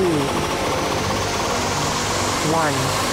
2, 1.